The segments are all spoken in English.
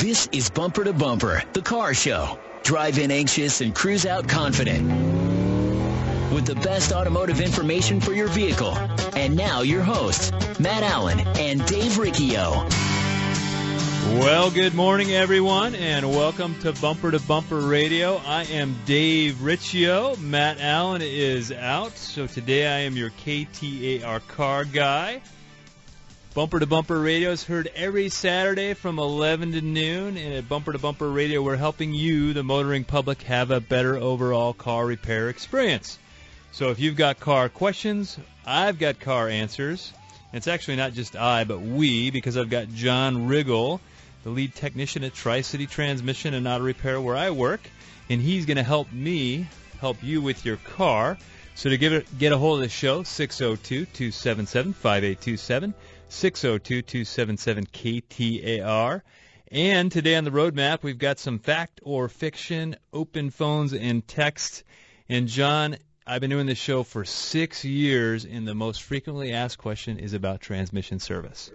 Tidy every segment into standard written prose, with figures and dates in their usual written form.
This is Bumper to Bumper, the car show. Drive in anxious and cruise out confident with the best automotive information for your vehicle. And now your hosts, Matt Allen and Dave Riccio. Well, good morning, everyone, and welcome to Bumper Radio. I am Dave Riccio. Matt Allen is out, so today I am your KTAR car guy. Bumper to Bumper Radio is heard every Saturday from 11 to noon, and at Bumper to Bumper Radio, we're helping you, the motoring public, have a better overall car repair experience. So if you've got car questions, I've got car answers. It's actually not just I, but we, because I've got John Riggle, the lead technician at Tri-City Transmission and Auto Repair where I work, and he's going to help me help you with your car. So to get a hold of the show, 602-277-5827, 602-277-KTAR. And today on the roadmap, we've got some fact or fiction, open phones and text. And John, I've been doing this show for 6 years, and the most frequently asked question is about transmission service.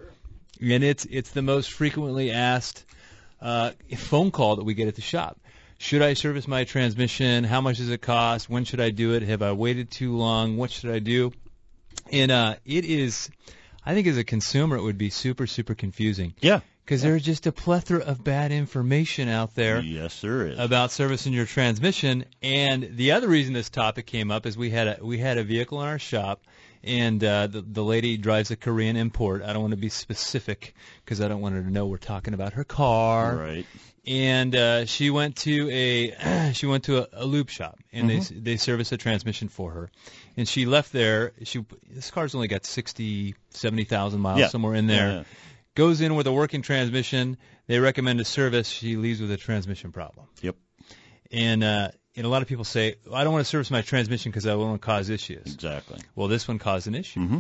And it's the most frequently asked phone call that we get at the shop. Should I service my transmission? How much does it cost? When should I do it? Have I waited too long? What should I do? And it is, I think as a consumer, it would be super, super confusing. Yeah. Because there's just a plethora of bad information out there. Yes, there is. About servicing your transmission. And the other reason this topic came up is we had a vehicle in our shop, and the lady drives a Korean import. I don't want to be specific because I don't want her to know we're talking about her car. Right. And she went to a lube shop, and mm-hmm. they serviced the transmission for her. And she left there. This car's only got 60,000, 70,000 miles, yeah, somewhere in there. Yeah. Goes in with a working transmission. They recommend a service. She leaves with a transmission problem. Yep. And a lot of people say, I don't want to service my transmission because I won't cause issues. Exactly. Well, this one caused an issue. Mm-hmm.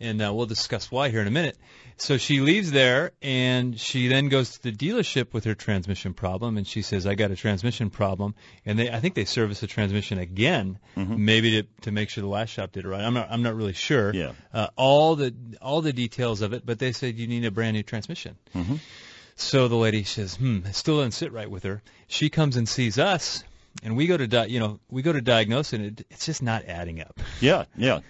And we'll discuss why here in a minute. So she leaves there, and she then goes to the dealership with her transmission problem, and she says, I got a transmission problem. And I think they service the transmission again, mm-hmm. maybe to make sure the last shop did it right. I'm not really sure. Yeah. All the details of it, but they said you need a brand new transmission. Mm-hmm. So the lady says, it still doesn't sit right with her. She comes and sees us, and we go to diagnose, and it's just not adding up. Yeah, yeah.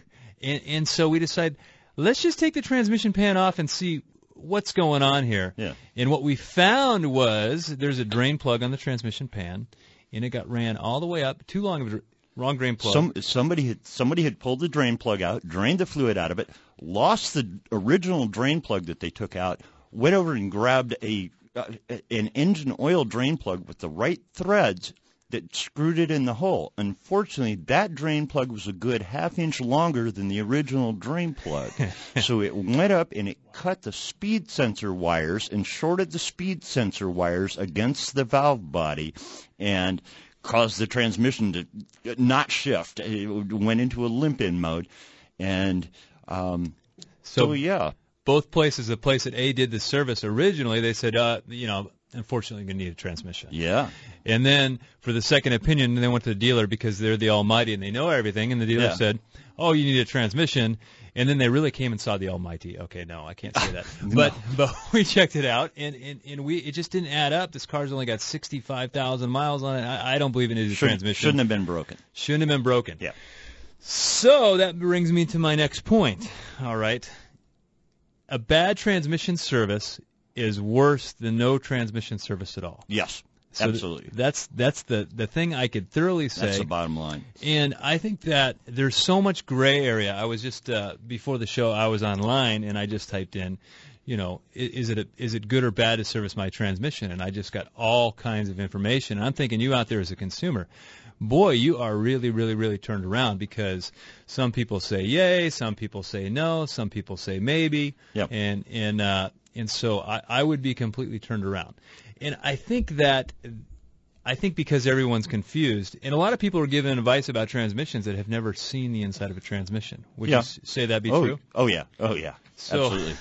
And so we decide, let's just take the transmission pan off and see what's going on here. Yeah. And what we found was there's a drain plug on the transmission pan, and it got ran all the way up. Too long of a wrong drain plug. Somebody had pulled the drain plug out, drained the fluid out of it, lost the original drain plug that they took out, went over and grabbed an engine oil drain plug with the right threads that screwed it in the hole. Unfortunately, that drain plug was a good half-inch longer than the original drain plug. So it went up and it cut the speed sensor wires and shorted the speed sensor wires against the valve body and caused the transmission to not shift. It went into a limp-in mode. And so, yeah. Both places, the place that A did the service originally, they said, unfortunately, you're going to need a transmission. Yeah. And then for the second opinion, they went to the dealer because they're the almighty and they know everything. And the dealer said, oh, you need a transmission. And then they really came and saw the almighty. Okay, no, I can't say that. No. But we checked it out, and it just didn't add up. This car's only got 65,000 miles on it. I don't believe it needed a transmission. Shouldn't have been broken. Shouldn't have been broken. Yeah. So that brings me to my next point. All right. A bad transmission service is worse than no transmission service at all. Yes, so absolutely. That's the thing I could thoroughly say. That's the bottom line. And I think that there's so much gray area. I was just, before the show, I was online, and I just typed in, is it good or bad to service my transmission? And I just got all kinds of information. And I'm thinking, you out there as a consumer, boy, you are really, really, really turned around, because some people say yay, some people say no, some people say maybe. Yep. And so I would be completely turned around. And I think because everyone's confused, and a lot of people are given advice about transmissions that have never seen the inside of a transmission. Would you say that be true? Oh, yeah. Oh, yeah. So, absolutely.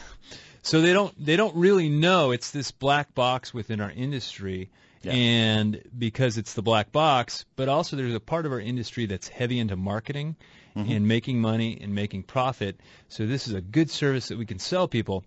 So they don't really know. It's this black box within our industry. Yeah. And because it's the black box, but also there's a part of our industry that's heavy into marketing, mm-hmm. and making money and making profit. So this is a good service that we can sell people.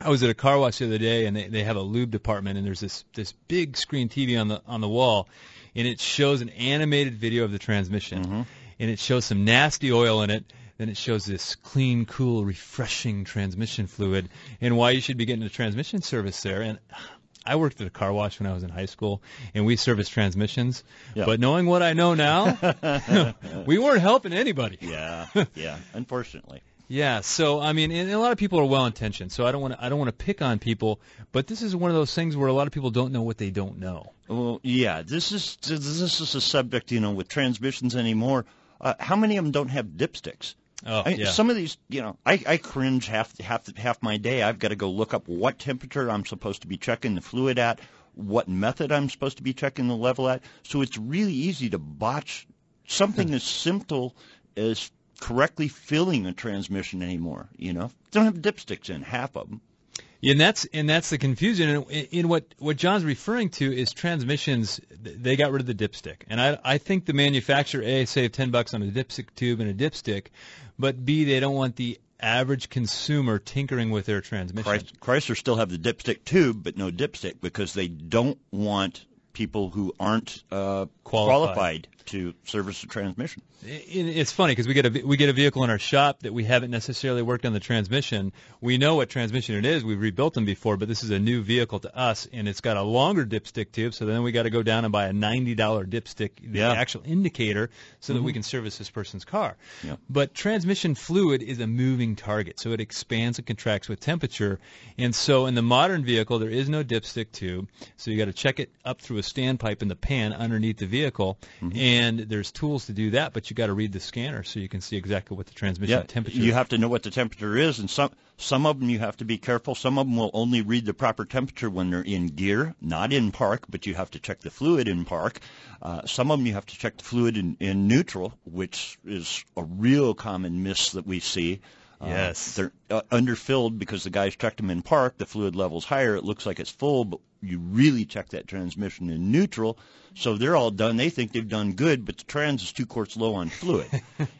I was at a car wash the other day, and they have a lube department, and there's this big screen TV on the wall, and it shows an animated video of the transmission, mm-hmm. and it shows some nasty oil in it, then it shows this clean, cool, refreshing transmission fluid, and why you should be getting a transmission service there. And I worked at a car wash when I was in high school, and we serviced transmissions. Yep. But knowing what I know now, we weren't helping anybody. Yeah, unfortunately. Yeah, so I mean, and a lot of people are well-intentioned, so I don't want to pick on people, but this is one of those things where a lot of people don't know what they don't know. Well, yeah, this is a subject, you know, with transmissions anymore. How many of them don't have dipsticks? Oh, yeah. Some of these, you know, I cringe half my day. I've got to go look up what temperature I'm supposed to be checking the fluid at, what method I'm supposed to be checking the level at. So it's really easy to botch something as simple as correctly filling a transmission anymore, you know. Don't have dipsticks in half of them. Yeah, and that's the confusion. And in what John's referring to is transmissions. They got rid of the dipstick, and I think the manufacturer A saved $10 on a dipstick tube and a dipstick, but B, they don't want the average consumer tinkering with their transmission. Chrysler still have the dipstick tube, but no dipstick, because they don't want people who aren't qualified to service the transmission. It's funny because we get a vehicle in our shop that we haven't necessarily worked on the transmission. We know what transmission it is. We've rebuilt them before, but this is a new vehicle to us, and it's got a longer dipstick tube, so then we got to go down and buy a $90 dipstick, the actual indicator, so that we can service this person's car. Yeah. But transmission fluid is a moving target, so it expands and contracts with temperature. And so in the modern vehicle, there is no dipstick tube, so you got to check it up through a standpipe in the pan underneath the vehicle, and there's tools to do that, but you got to read the scanner so you can see exactly what the transmission temperature is. You have to know what the temperature is, and some of them you have to be careful. Some of them will only read the proper temperature when they're in gear, not in park, but you have to check the fluid in park. Some of them you have to check the fluid in neutral, which is a real common miss that we see. Yes. They're underfilled because the guys checked them in park. The fluid level's higher. It looks like it's full, but you really check that transmission in neutral. So they're all done. They think they've done good, but the trans is 2 quarts low on fluid.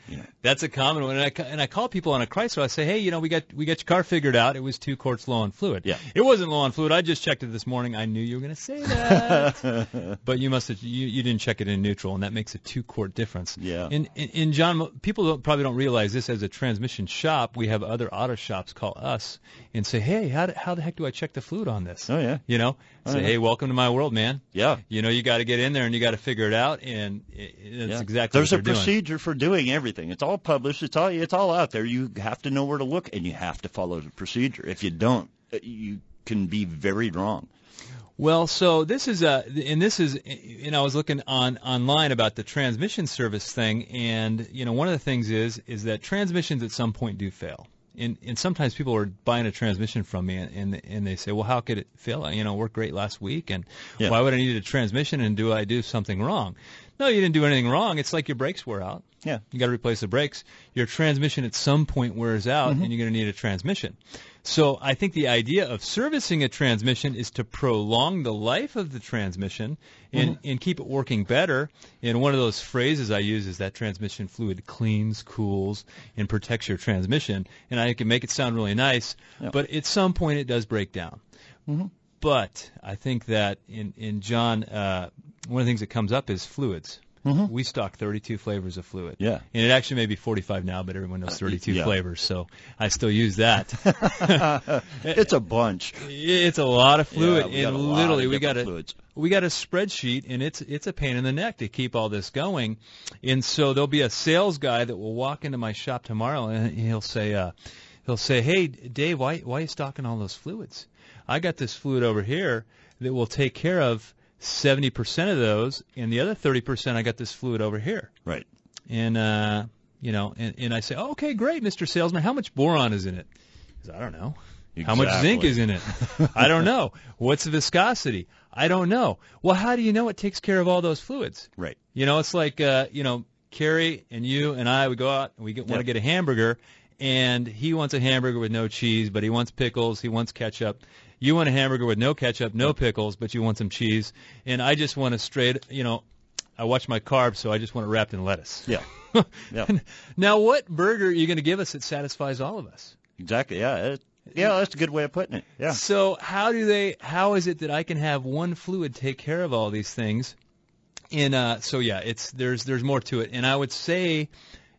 Yeah. That's a common one. And I call people on a Chrysler. I say, hey, you know, we got your car figured out. It was 2 quarts low on fluid. Yeah. It wasn't low on fluid. I just checked it this morning. I knew you were going to say that. But you must have, you didn't check it in neutral, and that makes a 2-quart difference. Yeah. And John, people probably don't realize this. As a transmission shop, we have other auto shops call us and say, hey, how the heck do I check the fluid on this? Oh, yeah. You know, say, hey, welcome to my world, man. Yeah. You know, you got to get in there and you got to figure it out, and that's exactly what they're doing. There's a procedure for doing everything. It's all published. It's all out there. You have to know where to look, and you have to follow the procedure. If you don't, you can be very wrong. Well, so this is, and I was looking online about the transmission service thing, and you know, one of the things is that transmissions at some point do fail. And sometimes people are buying a transmission from me, and they say, well, how could it fail? You know, it worked great last week, and why would I need a transmission, and do I do something wrong? No, you didn't do anything wrong. It's like your brakes wore out. Yeah. You got to replace the brakes. Your transmission at some point wears out, and you're going to need a transmission. So I think the idea of servicing a transmission is to prolong the life of the transmission and keep it working better. And one of those phrases I use is that transmission fluid cleans, cools, and protects your transmission. And I can make it sound really nice, but at some point it does break down. Mm-hmm. But I think that in John, one of the things that comes up is fluids. Mm-hmm. We stock 32 flavors of fluid. Yeah. And it actually may be 45 now, but everyone knows 32 flavors, so I still use that. It's a bunch. It's a lot of fluid. Yeah, and literally we got a spreadsheet, and it's a pain in the neck to keep all this going. And so there'll be a sales guy that will walk into my shop tomorrow, and he'll say, "Hey, Dave, why are you stocking all those fluids? I got this fluid over here that will take care of 70% of those, and the other 30%, I got this fluid over here." Right. And and I say, "Oh, okay, great, Mr. Salesman. How much boron is in it?" He says, "I don't know." Exactly. "How much zinc is in it?" "I don't know." "What's the viscosity?" "I don't know." Well, how do you know it takes care of all those fluids? Right. You know, it's like Carrie and you and I, we go out and we want to get a hamburger, and he wants a hamburger with no cheese, but he wants pickles, he wants ketchup. You want a hamburger with no ketchup, no pickles, but you want some cheese. And I just want a straight, I watch my carbs, so I just want it wrapped in lettuce. Yeah. Now, what burger are you going to give us that satisfies all of us? Exactly. Yeah. Yeah, that's a good way of putting it. Yeah. So how is it that I can have one fluid take care of all these things? And so yeah, there's more to it. And I would say,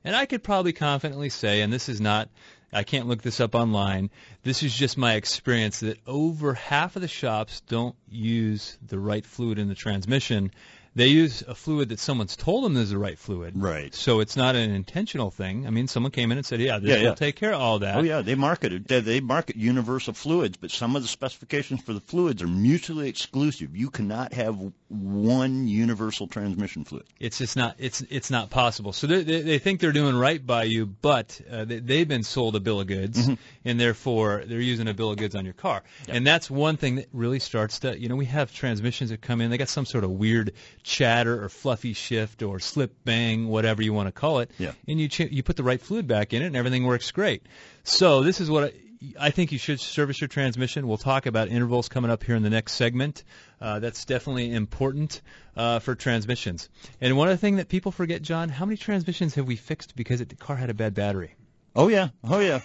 and I could probably confidently say, and this is not, I can't look this up online, this is just my experience, that over half of the shops don't use the right fluid in the transmission. They use a fluid that someone's told them is the right fluid. Right. So it's not an intentional thing. I mean, someone came in and said, yeah, this will take care of all that. Oh, yeah, they market it. They market universal fluids, but some of the specifications for the fluids are mutually exclusive. You cannot have one universal transmission fluid. It's just not, it's not possible. So they think they're doing right by you, but they've been sold a bill of goods, mm-hmm. and therefore they're using a bill of goods on your car. Yep. And that's one thing that really starts to, you know, we have transmissions that come in, they got some sort of weird chatter or fluffy shift or slip bang, whatever you want to call it, yeah. and you put the right fluid back in it and everything works great. So this is what I think you should service your transmission. We'll talk about intervals coming up here in the next segment. That's definitely important for transmissions. And one other thing that people forget, John, how many transmissions have we fixed because the car had a bad battery? Oh yeah,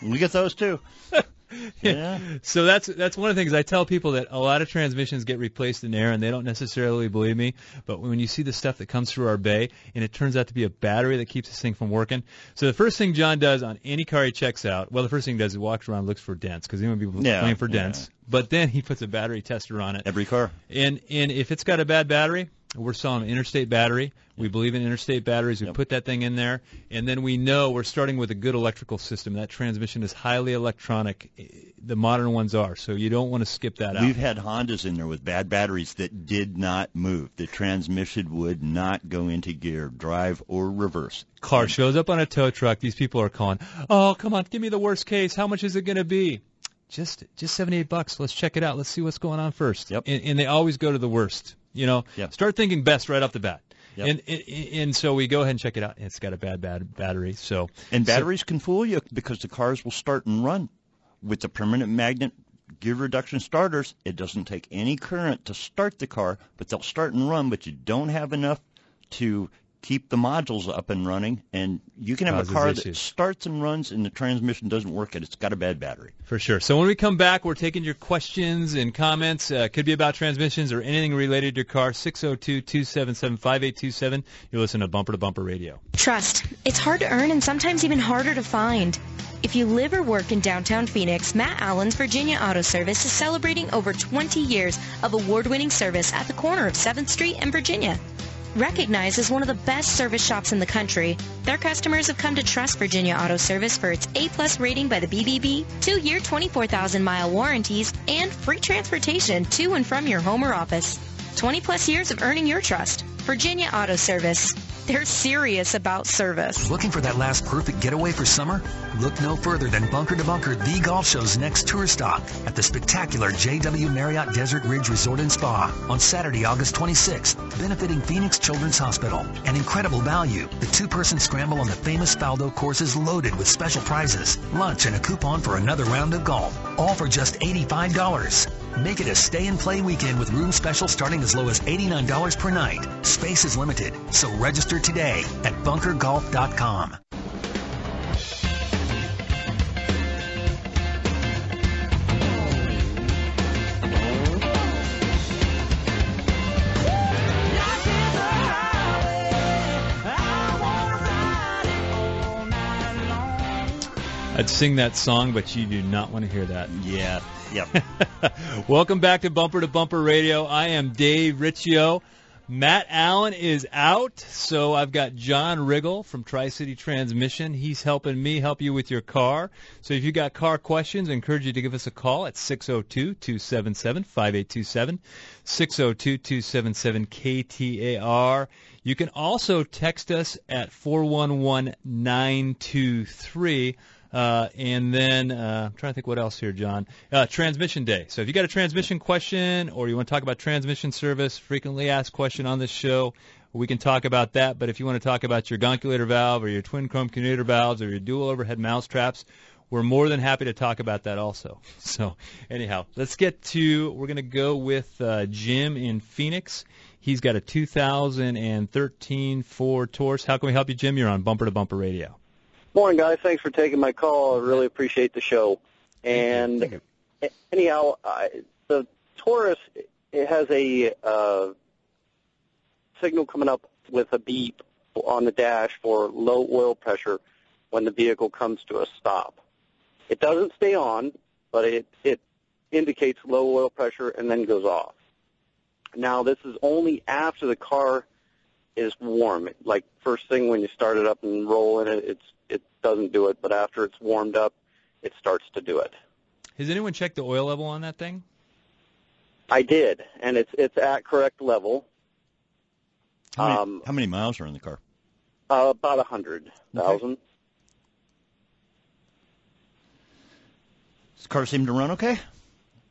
we get those too. Yeah. So that's one of the things I tell people, that a lot of transmissions get replaced in air, and they don't necessarily believe me. But when you see the stuff that comes through our bay, and it turns out to be a battery that keeps this thing from working. So the first thing John does on any car he checks out, well, the first thing he does is walks around and looks for dents, because he won't be playing for dents. But then he puts a battery tester on it. Every car. And if it's got a bad battery, we're selling an interstate battery. We believe in interstate batteries. We put that thing in there, and then we know we're starting with a good electrical system. That transmission is highly electronic. The modern ones are, so you don't want to skip that out. We've had Hondas in there with bad batteries that did not move. The transmission would not go into gear, drive or reverse. Car shows up on a tow truck. These people are calling, oh, come on, give me the worst case. How much is it going to be? Just $78. Let's check it out. Let's see what's going on first. Yep. And they always go to the worst. You know, yep. Start thinking best right off the bat. Yep. And so we go ahead and check it out. It's got a bad battery. And batteries can fool you, because the cars will start and run. With the permanent magnet gear reduction starters, it doesn't take any current to start the car, but they'll start and run, but you don't have enough to keep the modules up and running, and you can have a car that starts and runs and the transmission doesn't work, and it's got a bad battery. For sure. So when we come back, we're taking your questions and comments. Could be about transmissions or anything related to your car. 602-277-5827. You listen to Bumper Radio. Trust. It's hard to earn and sometimes even harder to find. If you live or work in downtown Phoenix, Matt Allen's Virginia Auto Service is celebrating over 20 years of award-winning service at the corner of 7th Street and Virginia. Recognized as one of the best service shops in the country, their customers have come to trust Virginia Auto Service for its A-plus rating by the BBB, 2-year 24,000-mile warranties, and free transportation to and from your home or office. 20-plus years of earning your trust. Virginia Auto Service. They're serious about service. Looking for that last perfect getaway for summer? Look no further than Bunker to Bunker, the golf show's next tour stop at the spectacular JW Marriott Desert Ridge Resort and Spa on Saturday, August 26th, benefiting Phoenix Children's Hospital. An incredible value. The two-person scramble on the famous Faldo course is loaded with special prizes, lunch, and a coupon for another round of golf, all for just $85. Make it a stay-and-play weekend with room specials starting as low as $89 per night. Space is limited, so register today at bunkergolf.com. I'd sing that song, but you do not want to hear that. Yeah. Yep. Welcome back to Bumper Radio. I am Dave Riccio. Matt Allen is out, so I've got John Riggle from Tri-City Transmission. He's helping me help you with your car. So if you've got car questions, I encourage you to give us a call at 602-277-5827, 602-277-KTAR. You can also text us at 411923. And then I'm trying to think what else here, John. Transmission day. So if you got a transmission question, or you want to talk about transmission service, frequently asked question on this show, we can talk about that. But if you want to talk about your gonculator valve or your twin chrome commutator valves or your dual overhead mousetraps, we're more than happy to talk about that also. So anyhow, let's get to, we're going to go with Jim in Phoenix. He's got a 2013 Ford Taurus. How can we help you, Jim? You're on Bumper to Bumper Radio. Morning, guys. Thanks for taking my call. I really appreciate the show. And anyhow, the Taurus, it has a signal coming up with a beep on the dash for low oil pressure when the vehicle comes to a stop. It doesn't stay on, but it indicates low oil pressure and then goes off. Now, this is only after the car is warm. Like first thing when you start it up and roll in it, it doesn't do it, but after it's warmed up, it starts to do it. Has anyone checked the oil level on that thing? I did, and it's at correct level. How many miles are in the car? About 100,000. Okay. Does the car seem to run okay?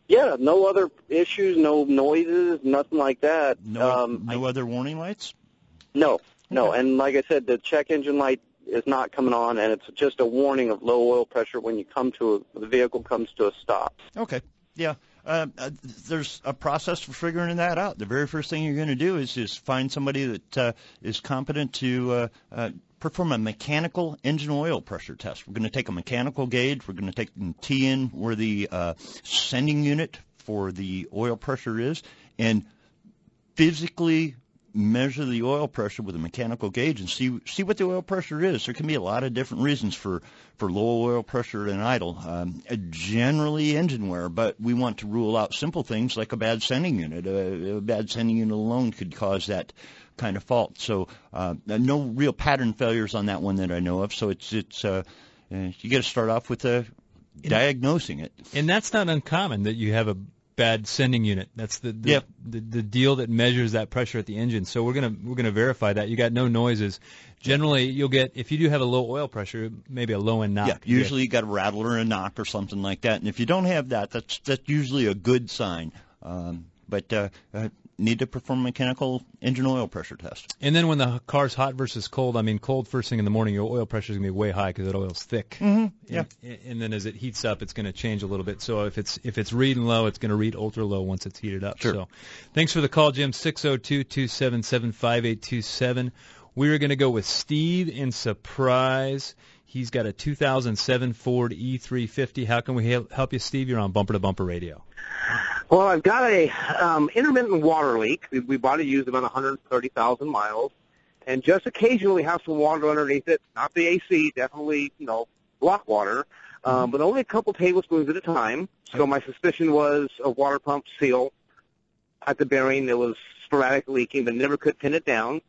Yeah, no other issues, no noises, nothing like that. No other warning lights? No. Okay. And like I said, the check engine light is not coming on, and it's just a warning of low oil pressure when you come to the vehicle comes to a stop. Okay, yeah. There's a process for figuring that out. The very first thing you're going to do is find somebody that is competent to perform a mechanical engine oil pressure test. We're going to take a mechanical gauge. We're going to take and key in where the sending unit for the oil pressure is and physically measure the oil pressure with a mechanical gauge and see what the oil pressure is. There can be a lot of different reasons for low oil pressure and idle, generally engine wear, but we want to rule out simple things like a bad sending unit. A bad sending unit alone could cause that kind of fault. So no real pattern failures on that one that I know of. So it's you got to start off with diagnosing it. And that's not uncommon that you have a bad sending unit. That's the deal that measures that pressure at the engine. So we're gonna verify that. You got no noises. Generally, you'll get, if you do have a low oil pressure, maybe a low end knock. Yeah, usually you got a rattle or a knock or something like that. And if you don't have that, that's usually a good sign. But need to perform a mechanical engine oil pressure test. And then when the car's hot versus cold, I mean cold first thing in the morning, your oil pressure is gonna be way high because that oil's thick. Mm-hmm. Yeah. And then as it heats up, it's gonna change a little bit. So if it's reading low, it's gonna read ultra low once it's heated up. Sure. So thanks for the call, Jim. 602-277-5827. We're gonna go with Steve in Surprise. He's got a 2007 Ford E350. How can we help you, Steve? You're on Bumper to Bumper Radio. Well, I've got a intermittent water leak. We bought it used about 130,000 miles, and just occasionally have some water underneath it. Not the AC, definitely, block water, but only a couple tablespoons at a time. So my suspicion was a water pump seal at the bearing that was sporadically leaking, but never could pin it down.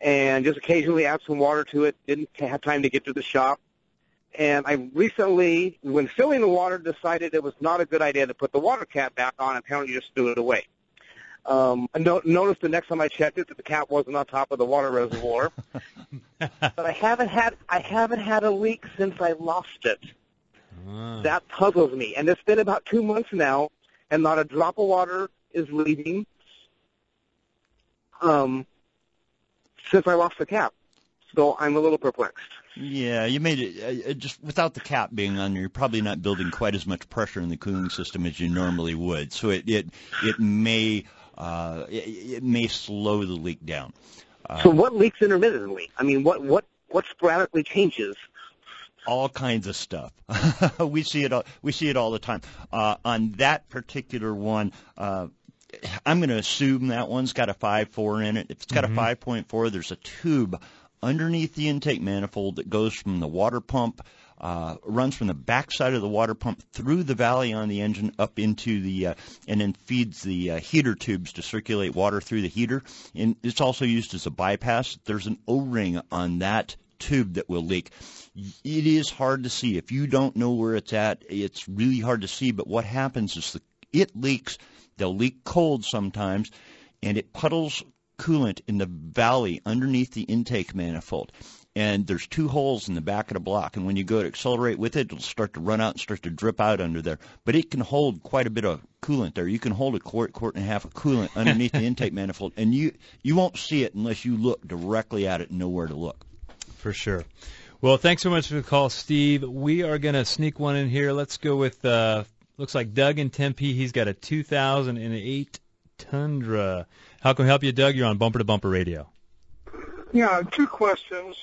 And just occasionally add some water to it. Didn't have time to get to the shop. And I recently, when filling the water, decided it was not a good idea to put the water cap back on. Apparently, just threw it away. I noticed the next time I checked it that the cap wasn't on top of the water reservoir. But I haven't had a leak since I lost it. That puzzles me. And it's been about 2 months now, and not a drop of water is leaving. Since I lost the cap. So I'm a little perplexed. Yeah, you made it just without the cap being on there, you're probably not building quite as much pressure in the cooling system as you normally would. So it may slow the leak down. So what leaks intermittently? I mean, what sporadically changes? All kinds of stuff. We see it all the time. On that particular one, I'm going to assume that one's got a 5.4 in it. If it's got a 5.4, there's a tube underneath the intake manifold that goes from the water pump, runs from the backside of the water pump through the valley on the engine up into the and then feeds the heater tubes to circulate water through the heater. And it's also used as a bypass. There's an O-ring on that tube that will leak. It is hard to see. If you don't know where it's at, it's really hard to see. But what happens is it leaks. They'll leak cold sometimes, and it puddles coolant in the valley underneath the intake manifold. And there's two holes in the back of the block, and when you go to accelerate with it, it'll start to run out and start to drip out under there. But it can hold quite a bit of coolant there. You can hold a quart and a half of coolant underneath the intake manifold, and you won't see it unless you look directly at it and know where to look. For sure. Well, thanks so much for the call, Steve. We are going to sneak one in here. Let's go with... looks like Doug in Tempe. He's got a 2008 Tundra. How can we help you, Doug? You're on Bumper to Bumper Radio. Yeah, two questions.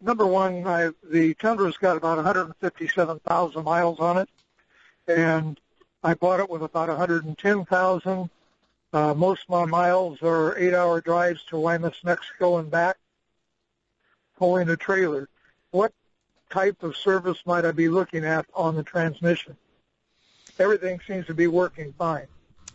Number one, the Tundra's got about 157,000 miles on it, and I bought it with about 110,000. Most of my miles are 8-hour drives to Guaymas, Mexico, and back, pulling a trailer. What type of service might I be looking at on the transmission? Everything seems to be working fine.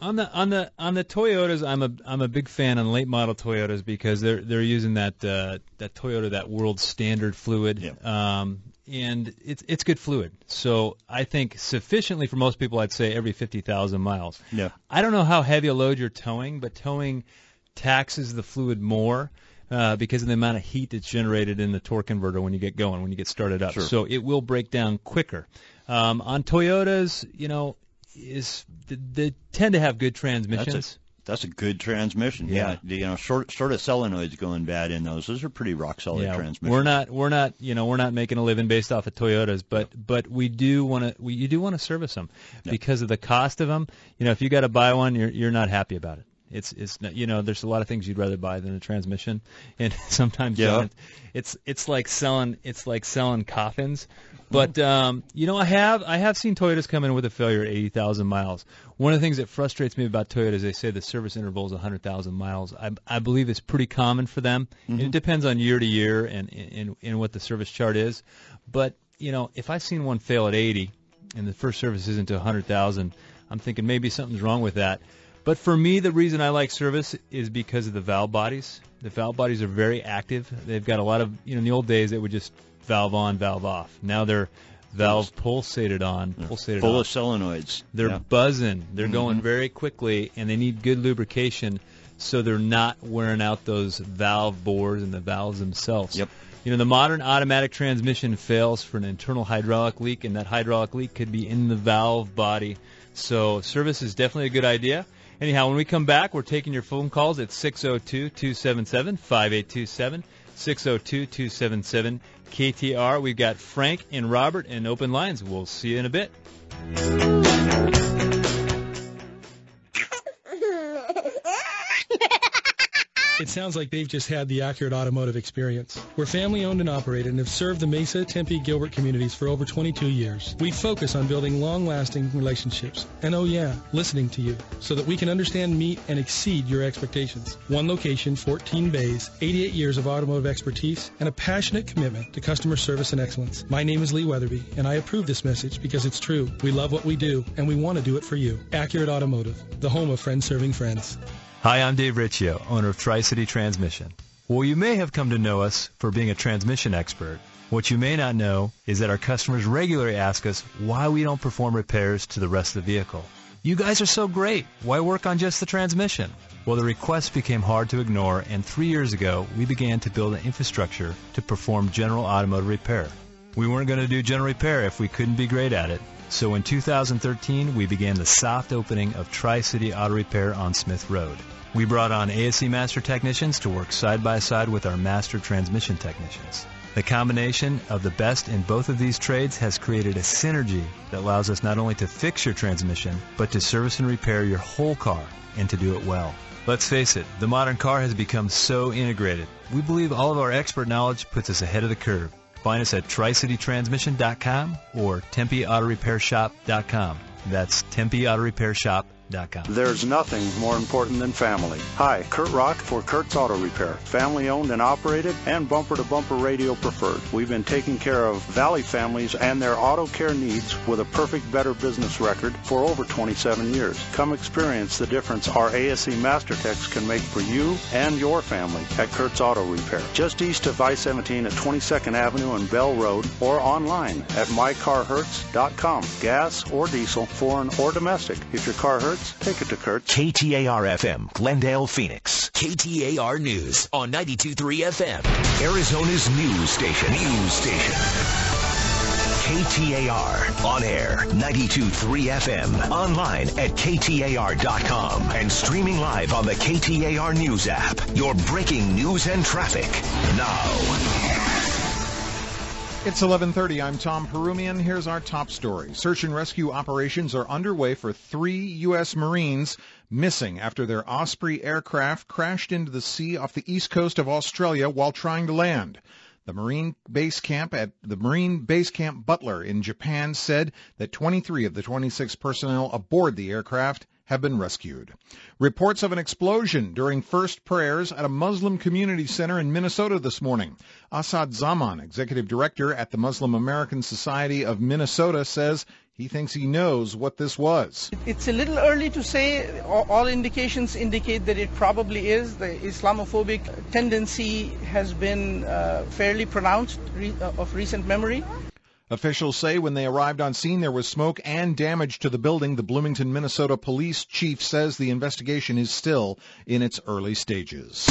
On the Toyotas, I'm a big fan on late model Toyotas because they're using that Toyota, that world standard fluid, yeah. And it's good fluid. So I think sufficiently for most people, I'd say every 50,000 miles. Yeah. I don't know how heavy a load you're towing, but towing taxes the fluid more because of the amount of heat that's generated in the torque converter when you get going, when you get started up. Sure. So it will break down quicker. On Toyotas, you know. They tend to have good transmissions. That's a good transmission. Yeah, you know, short of solenoids going bad in those. Those are pretty rock solid transmissions. We're not we're not making a living based off of Toyotas, but we do want to service them because of the cost of them. You know, if you got to buy one, you're not happy about it. It's not, you know, there's a lot of things you'd rather buy than a transmission, and sometimes it's like selling coffins. But you know, I have seen Toyotas come in with a failure at 80,000 miles. One of the things that frustrates me about Toyota is they say the service interval is 100,000 miles. I believe it's pretty common for them. Mm-hmm. It depends on year to year and what the service chart is. But you know, if I've seen one fail at 80 and the first service isn't to 100,000, I'm thinking maybe something's wrong with that. But for me, the reason I like service is because of the valve bodies. The valve bodies are very active. They've got a lot of, you know, in the old days, they would just valve on, valve off. Now they're valve pulsated on, pulsated off. Full of solenoids. They're buzzing. They're going very quickly, and they need good lubrication so they're not wearing out those valve bores and the valves themselves. Yep. You know, the modern automatic transmission fails for an internal hydraulic leak, and that hydraulic leak could be in the valve body. So service is definitely a good idea. Anyhow, when we come back, we're taking your phone calls at 602-277-5827, 602-277-KTR. We've got Frank and Robert in open lines. We'll see you in a bit. It sounds like they've just had the Accurate Automotive experience. We're family-owned and operated and have served the Mesa, Tempe, Gilbert communities for over 22 years. We focus on building long-lasting relationships and, oh yeah, listening to you so that we can understand, meet, and exceed your expectations. One location, 14 bays, 88 years of automotive expertise, and a passionate commitment to customer service and excellence. My name is Lee Weatherby, and I approve this message because it's true. We love what we do, and we want to do it for you. Accurate Automotive, the home of friends serving friends. Hi, I'm Dave Riccio, owner of Tri-City Transmission. Well, you may have come to know us for being a transmission expert. What you may not know is that our customers regularly ask us why we don't perform repairs to the rest of the vehicle. You guys are so great. Why work on just the transmission? Well, the request became hard to ignore, and 3 years ago, we began to build an infrastructure to perform general automotive repair. We weren't going to do general repair if we couldn't be great at it. So in 2013, we began the soft opening of Tri-City Auto Repair on Smith Road. We brought on ASC Master Technicians to work side by side with our Master Transmission Technicians. The combination of the best in both of these trades has created a synergy that allows us not only to fix your transmission, but to service and repair your whole car, and to do it well. Let's face it, the modern car has become so integrated. We believe all of our expert knowledge puts us ahead of the curve. Find us at tricitytransmission.com or tempeautorepairshop.com. That's tempeautorepairshop.com. There's nothing more important than family. Hi, Kurt Rock for Kurtz Auto Repair. Family owned and operated and Bumper to Bumper Radio preferred. We've been taking care of Valley families and their auto care needs with a perfect better business record for over 27 years. Come experience the difference our ASC Master Techs can make for you and your family at Kurtz Auto Repair. Just east of I-17 at 22nd Avenue and Bell Road or online at MyCarHurts.com. Gas or diesel, foreign or domestic. If your car hurts, take it to Kurt. KTAR-FM, Glendale, Phoenix. KTAR News on 92.3 FM. Arizona's news station. KTAR, on air, 92.3 FM. Online at KTAR.com and streaming live on the KTAR News app. Your breaking news and traffic now. It's 11:30. I'm Tom Perumian. Here's our top story. Search and rescue operations are underway for 3 U.S. Marines missing after their Osprey aircraft crashed into the sea off the east coast of Australia while trying to land. The Marine Base Camp at the Marine Base Camp Butler in Japan said that 23 of the 26 personnel aboard the aircraft have been rescued. Reports of an explosion during first prayers at a Muslim community center in Minnesota this morning. Asad Zaman, executive director at the Muslim American Society of Minnesota, says he thinks he knows what this was. It's a little early to say. All indications indicate that it probably is. The Islamophobic tendency has been fairly pronounced of recent memory. Officials say when they arrived on scene, there was smoke and damage to the building. The Bloomington, Minnesota police chief says the investigation is still in its early stages.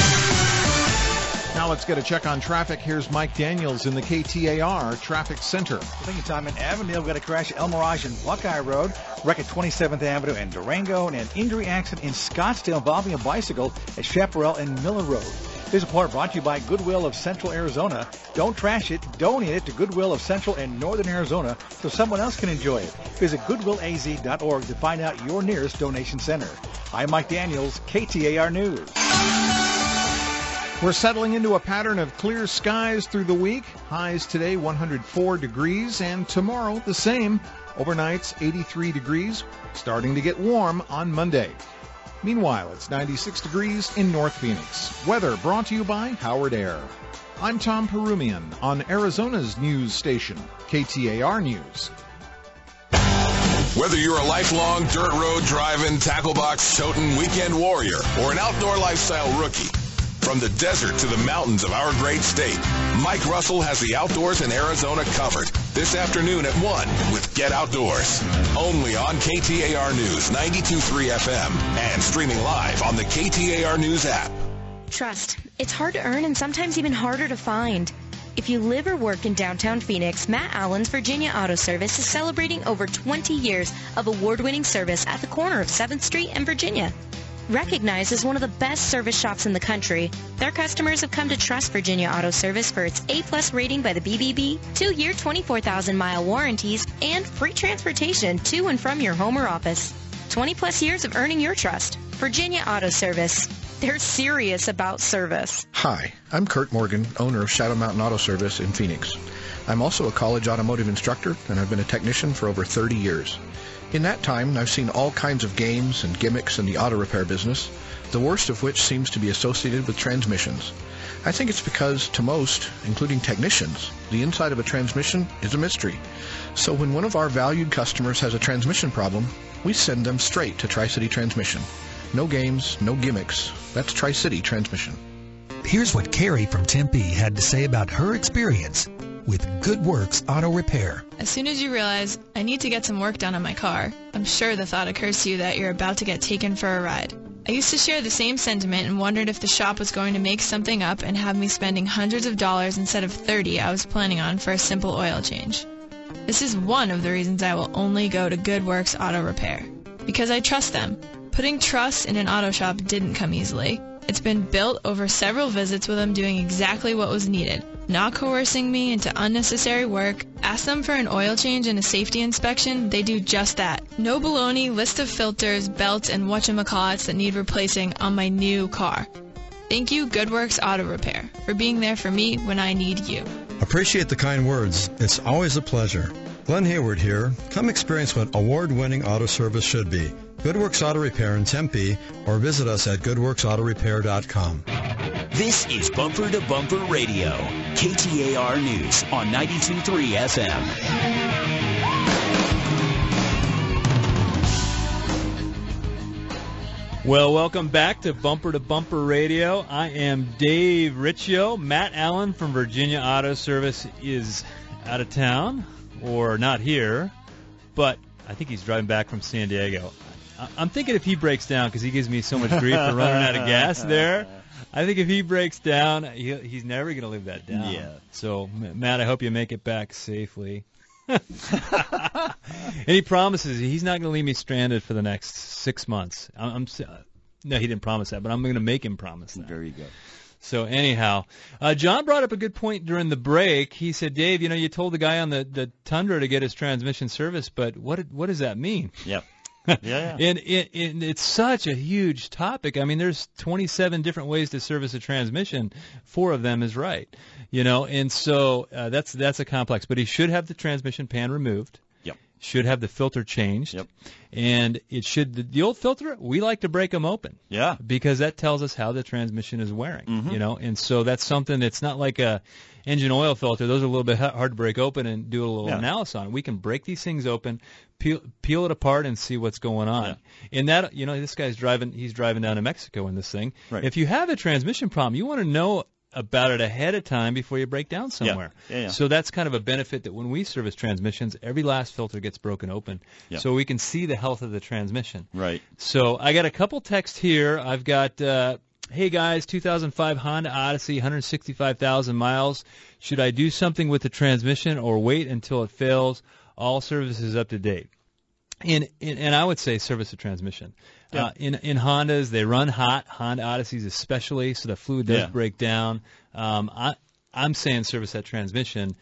Now let's get a check on traffic. Here's Mike Daniels in the KTAR Traffic Center. Thank you, Tom. In Avondale, we've got a crash at El Mirage and Buckeye Road, wreck at 27th Avenue and Durango, and an injury accident in Scottsdale involving a bicycle at Chaparral and Miller Road. This report brought to you by Goodwill of Central Arizona. Don't trash it. Donate it to Goodwill of Central and Northern Arizona so someone else can enjoy it. Visit goodwillaz.org to find out your nearest donation center. I'm Mike Daniels, KTAR News. We're settling into a pattern of clear skies through the week. Highs today, 104 degrees, and tomorrow the same. Overnights, 83 degrees, starting to get warm on Monday. Meanwhile, it's 96 degrees in North Phoenix. Weather brought to you by Howard Air. I'm Tom Perumian on Arizona's news station, KTAR News. Whether you're a lifelong dirt road driving, tackle box toting, weekend warrior, or an outdoor lifestyle rookie, from the desert to the mountains of our great state, Mike Russell has the outdoors in Arizona covered this afternoon at 1 with Get Outdoors. Only on KTAR News 92.3 FM and streaming live on the KTAR News app. Trust. It's hard to earn and sometimes even harder to find. If you live or work in downtown Phoenix, Matt Allen's Virginia Auto Service is celebrating over 20 years of award-winning service at the corner of 7th Street and Virginia. Recognized as one of the best service shops in the country, their customers have come to trust Virginia Auto Service for its A-plus rating by the BBB, 2-year 24,000-mile warranties, and free transportation to and from your home or office. 20-plus years of earning your trust. Virginia Auto Service. They're serious about service. Hi, I'm Kurt Morgan, owner of Shadow Mountain Auto Service in Phoenix. I'm also a college automotive instructor, and I've been a technician for over 30 years. In that time, I've seen all kinds of games and gimmicks in the auto repair business, the worst of which seems to be associated with transmissions. I think it's because, to most, including technicians, the inside of a transmission is a mystery. So when one of our valued customers has a transmission problem, we send them straight to Tri-City Transmission. No games, no gimmicks. That's Tri-City Transmission. Here's what Carrie from Tempe had to say about her experience with Good Works Auto Repair. As soon as you realize, I need to get some work done on my car, I'm sure the thought occurs to you that you're about to get taken for a ride. I used to share the same sentiment and wondered if the shop was going to make something up and have me spending hundreds of dollars instead of $30 I was planning on for a simple oil change. This is one of the reasons I will only go to Good Works Auto Repair, because I trust them. Putting trust in an auto shop didn't come easily. It's been built over several visits with them doing exactly what was needed, not coercing me into unnecessary work. Ask them for an oil change and a safety inspection, they do just that. No baloney list of filters, belts, and whatchamacallits that need replacing on my new car. Thank you, Good Works Auto Repair, for being there for me when I need you. Appreciate the kind words. It's always a pleasure. Glenn Hayward here. Come experience what award-winning auto service should be. Good Works Auto Repair in Tempe, or visit us at goodworksautorepair.com. This is Bumper to Bumper Radio, KTAR News on 92.3 FM. Well, welcome back to Bumper Radio. I am Dave Riccio. Matt Allen from Virginia Auto Service is out of town, or not here, but I think he's driving back from San Diego. I'm thinking if he breaks down, because he gives me so much grief for running out of gas there, I think if he breaks down, he's never going to live that down. Yeah. So, Matt, I hope you make it back safely. And he promises he's not going to leave me stranded for the next 6 months. No, he didn't promise that, but I'm going to make him promise that. There you go. So anyhow, John brought up a good point during the break. He said, Dave, you told the guy on the Tundra to get his transmission service, but what does that mean? Yep. Yeah. And it's such a huge topic. I mean, there's 27 different ways to service a transmission. 4 of them is right, you know. And so that's a complex. But he should have the transmission pan removed. Should have the filter changed. Yep. And it should, the old filter, we like to break them open. Yeah. Because that tells us how the transmission is wearing, mm-hmm. you know. And so that's something that's not like a engine oil filter. Those are a little bit hard to break open and do a little analysis on. We can break these things open, peel it apart and see what's going on. Yeah. And that, you know, this guy's driving, he's driving down to Mexico in this thing. Right. If you have a transmission problem, you want to know about it ahead of time before you break down somewhere. Yeah. So that's kind of a benefit that when we service transmissions, every last filter gets broken open so we can see the health of the transmission. Right. So I got a couple texts here. I've got, hey guys, 2005 Honda Odyssey, 165,000 miles. Should I do something with the transmission or wait until it fails? All services up to date. And I would say service the transmission. Yeah. In Hondas, they run hot, Honda Odysseys especially, so the fluid does break down. I'm saying service that transmission.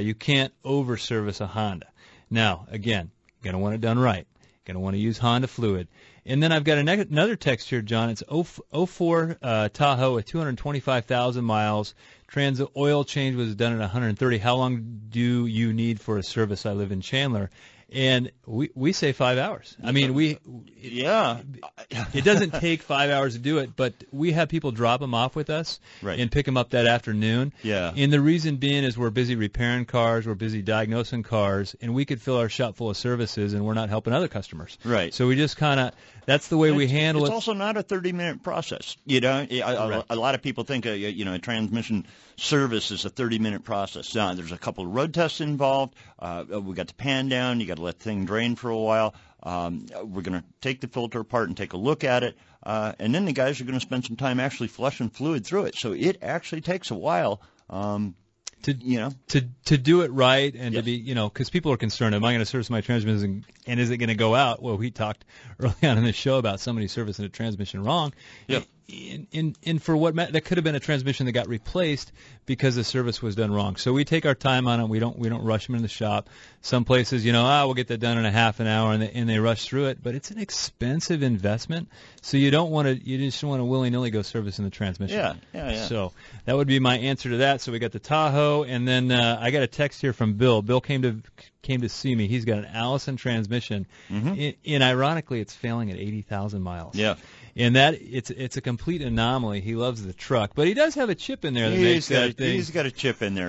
You can't over-service a Honda. Now, again, you're going to want it done right. You're going to want to use Honda fluid. And then I've got another text here, John. It's 04 Tahoe with 225,000 miles. Trans oil change was done at 130. How long do you need for a service? I live in Chandler. And we say 5 hours. I mean, it doesn't take 5 hours to do it, but we have people drop them off with us and pick them up that afternoon. Yeah. And the reason being is we're busy repairing cars, we're busy diagnosing cars, and we could fill our shop full of services, and we're not helping other customers. Right. So we just kind of, that's the way we handle it. It's also not a 30-minute process. You know, a lot of people think, you know, a transmission service is a 30-minute process. Now, there's a couple of road tests involved. We got the pan down. You got to let the thing drain for a while. We're going to take the filter apart and take a look at it. And then the guys are going to spend some time actually flushing fluid through it. So it actually takes a while. To do it right and to be, you know, because people are concerned, am I going to service my transmission and is it going to go out? Well, we talked early on in the show about somebody servicing a transmission wrong. Yeah. And for what that could have been a transmission that got replaced because the service was done wrong. So we take our time on it. We don't rush them in the shop. Some places, you know, we'll get that done in a half an hour, and they rush through it. But it's an expensive investment, so you just want to willy-nilly go service in the transmission. Yeah. So that would be my answer to that. So we got the Tahoe, and then I got a text here from Bill. Bill came to see me. He's got an Allison transmission, mm-hmm. and ironically, it's failing at 80,000 miles. Yeah. And that it's a complete anomaly. He loves the truck, but he does have a chip in there that makes that thing. He's got a chip in there.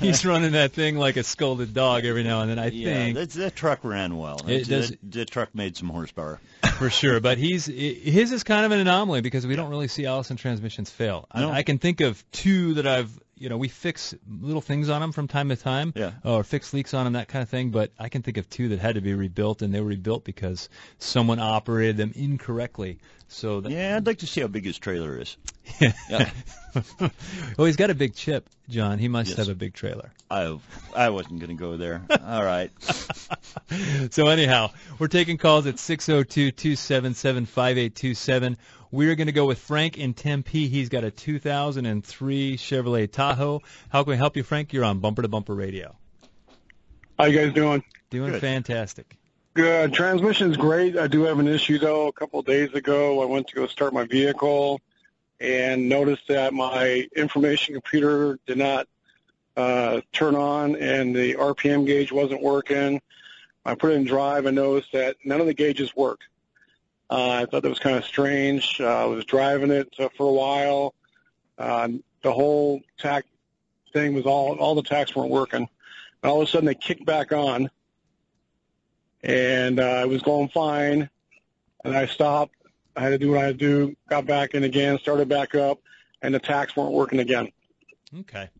He's running that thing like a scolded dog every now and then. I think that truck ran well. The truck made some horsepower for sure. But his is kind of an anomaly because we don't really see Allison transmissions fail. No. I can think of 2 that I've. You know, we fix little things on them from time to time, or fix leaks on them, that kind of thing. But I can think of 2 that had to be rebuilt, and they were rebuilt because someone operated them incorrectly. So I'd like to see how big his trailer is. Yeah. Well, he's got a big chip, John. He must have a big trailer. I wasn't going to go there. All right. So anyhow, we're taking calls at 602-277-5827. We're going to go with Frank in Tempe. He's got a 2003 Chevrolet Tahoe. How can we help you, Frank? You're on Bumper to Bumper Radio. How you guys doing? Doing good. Fantastic. Good. Transmission's great. I do have an issue, though. A couple of days ago, I went to go start my vehicle and noticed that my information computer did not turn on and the RPM gauge wasn't working. I put it in drive and noticed that none of the gauges worked. I thought that was kind of strange. I was driving it for a while. The whole tack thing was all the tacks weren't working. And all of a sudden they kicked back on, and it was going fine. And I stopped. I had to do what I had to do, got back in again, started back up, and the tacks weren't working again. Okay.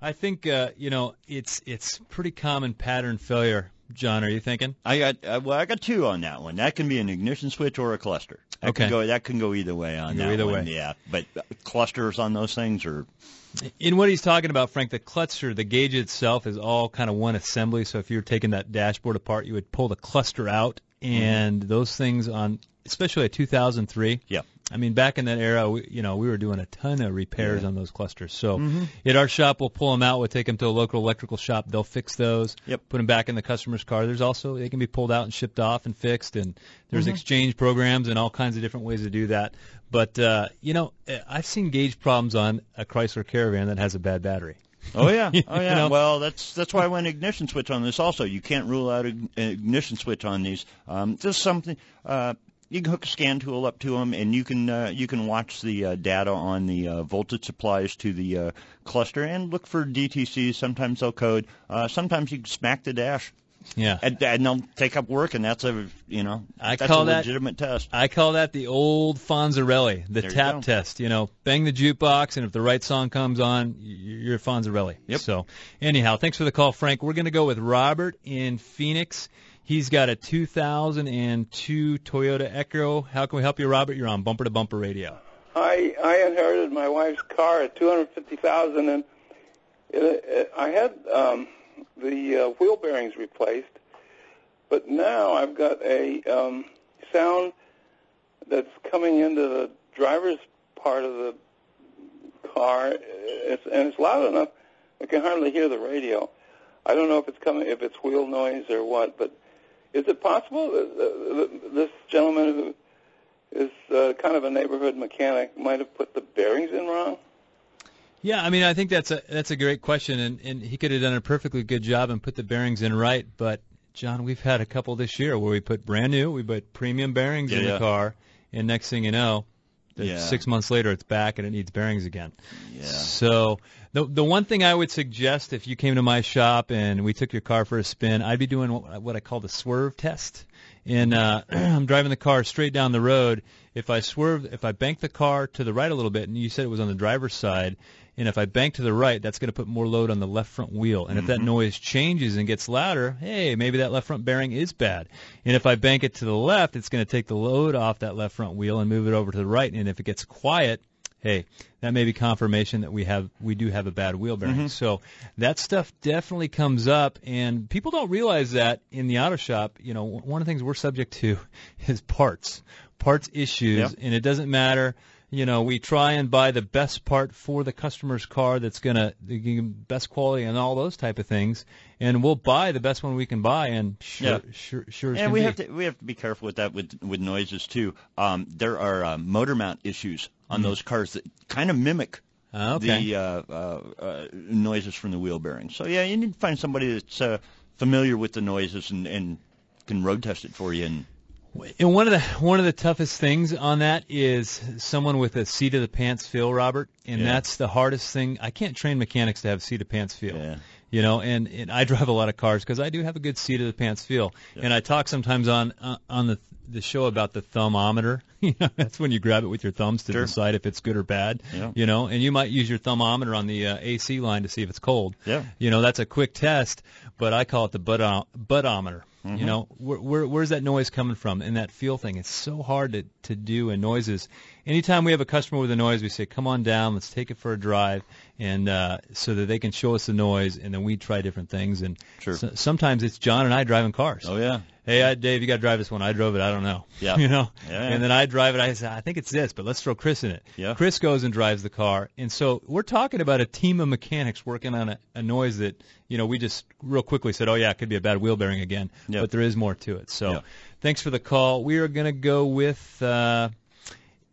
I think, you know, it's pretty common pattern failure. John, are you thinking? I got 2 on that one. That can be an ignition switch or a cluster. That can go either way on that. Either one. Way. Yeah, but clusters on those things are. In what he's talking about, Frank, the cluster, the gauge itself is all kind of one assembly. So if you're taking that dashboard apart, you would pull the cluster out, and those things on, especially a 2003. Yeah. I mean, back in that era, we were doing a ton of repairs on those clusters. So at our shop, we'll pull them out. We'll take them to a local electrical shop. They'll fix those, put them back in the customer's car. There's also, they can be pulled out and shipped off and fixed, and there's exchange programs and all kinds of different ways to do that. But, you know, I've seen gauge problems on a Chrysler Caravan that has a bad battery. Oh yeah. You know? Well, that's why I went ignition switch on this. Also, you can't rule out an ignition switch on these. Just something. You can hook a scan tool up to them, and you can watch the data on the voltage supplies to the cluster and look for DTCs. Sometimes they'll code. Sometimes you smack the dash. And they'll take up work, and that's a legitimate test. I call that the old Fonzarelli, the tap test. You know, bang the jukebox, and if the right song comes on, you're Fonzarelli. So anyhow, thanks for the call, Frank. We're going to go with Robert in Phoenix. He's got a 2002 Toyota Echo. How can we help you, Robert? You're on Bumper to Bumper Radio. I inherited my wife's car at $250,000, and I had the wheel bearings replaced, but now I've got a sound that's coming into the driver's part of the car, and it's loud enough I can hardly hear the radio. I don't know if it's coming, if it's wheel noise or what, but is it possible that this gentleman who is kind of a neighborhood mechanic might have put the bearings in wrong? Yeah, I mean, I think that's a great question, and he could have done a perfectly good job and put the bearings in right. But John, we've had a couple this year where we put brand new, we put premium bearings in the car, and next thing you know, 6 months later it's back and it needs bearings again. So the one thing I would suggest, if you came to my shop and we took your car for a spin, I'd be doing what I call the swerve test. And I'm driving the car straight down the road. If I bank the car to the right a little bit, and you said it was on the driver's side, and if I bank to the right, that's going to put more load on the left front wheel. And if that noise changes and gets louder, hey, maybe that left front bearing is bad. And if I bank it to the left, it's going to take the load off that left front wheel and move it over to the right. And if it gets quiet, hey, that may be confirmation that we do have a bad wheel bearing. So that stuff definitely comes up, and people don't realize that in the auto shop. You know, one of the things we're subject to is parts issues, and it doesn't matter. You know, we try and buy the best part for the customer's car that's going to be best quality and all those type of things, and we'll buy the best one we can buy, and sure. And we have to be careful with that with noises too. There are motor mount issues on those cars that kind of mimic the noises from the wheel bearings. So yeah, you need to find somebody that's familiar with the noises and can road test it for you. And one of the toughest things on that is someone with a seat of the pants feel, Robert, and that's the hardest thing. I can't train mechanics to have seat of pants feel. You know, and I drive a lot of cars because I do have a good seat of the pants feel. And I talk sometimes on the show about the thumbometer. You know, that's when you grab it with your thumbs to decide if it's good or bad. You know, and you might use your thumbometer on the AC line to see if it's cold. You know, that's a quick test, but I call it the buttometer. You know, where's that noise coming from? And that feel thing, it's so hard to do in noises. Anytime we have a customer with a noise, we say, come on down, let's take it for a drive, and so that they can show us the noise, and then we try different things. And sometimes it's John and I driving cars. Hey, Dave, you got to drive this one. I drove it. I don't know. You know? And then I drive it. I say, I think it's this, but let's throw Chris in it. Chris goes and drives the car. And so we're talking about a team of mechanics working on a noise that, you know, we just real quickly said, oh, yeah, it could be a bad wheel bearing again. But there is more to it. So thanks for the call. We are going to go with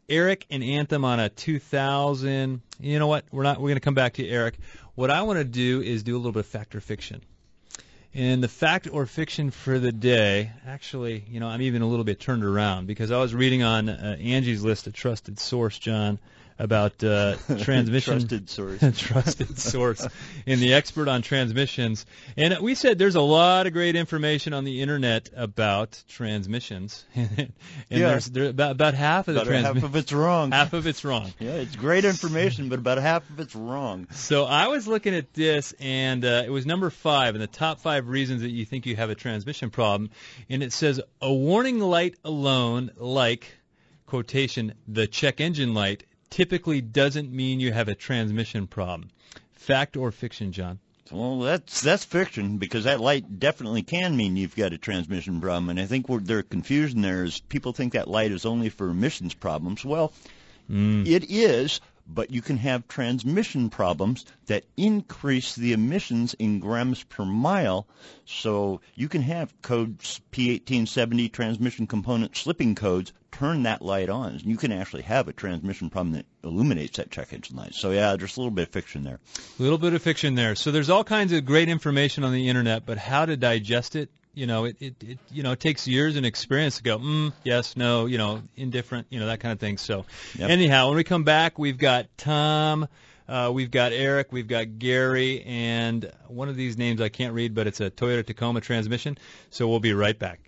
Eric and Anthem on a 2000. You know what? We're going to come back to you, Eric. What I want to do is do a little bit of fact or fiction. And the fact or fiction for the day, actually, you know, I'm even a little bit turned around because I was reading on Angie's list, a trusted source, John, about transmission. Trusted source. And the expert on transmissions. And we said there's a lot of great information on the Internet about transmissions. And there's about half of the transmissions. Half of it's wrong. Yeah, it's great information, but about half of it's wrong. So I was looking at this, and it was number 5 in the top 5 reasons that you think you have a transmission problem. And it says a warning light alone, like, quotation, the check engine light, typically doesn't mean you have a transmission problem. Fact or fiction, John? Well, that's fiction, because that light definitely can mean you've got a transmission problem. And I think what their confusion there is people think that light is only for emissions problems. Well, it is, but you can have transmission problems that increase the emissions in grams per mile. So you can have codes P1870 transmission component slipping codes. Turn that light on, you can actually have a transmission problem that illuminates that check engine light. So, yeah, just a little bit of fiction there. A little bit of fiction there. So there's all kinds of great information on the Internet, but how to digest it, you know, it takes years and experience to go, yes, no, you know, indifferent, you know, that kind of thing. So anyhow, when we come back, we've got Tom, we've got Eric, we've got Gary, and one of these names I can't read, but it's a Toyota Tacoma transmission. So we'll be right back.